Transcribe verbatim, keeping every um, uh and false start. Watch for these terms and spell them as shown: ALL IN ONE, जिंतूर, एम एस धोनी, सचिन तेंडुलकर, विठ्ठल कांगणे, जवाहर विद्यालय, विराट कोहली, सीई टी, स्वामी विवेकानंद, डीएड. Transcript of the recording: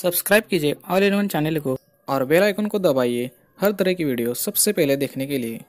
Subscribe कीजिए all in one channel को और बेल आइकन को दबाइए हर तरह की वीडियो सबसे पहले देखने के लिए।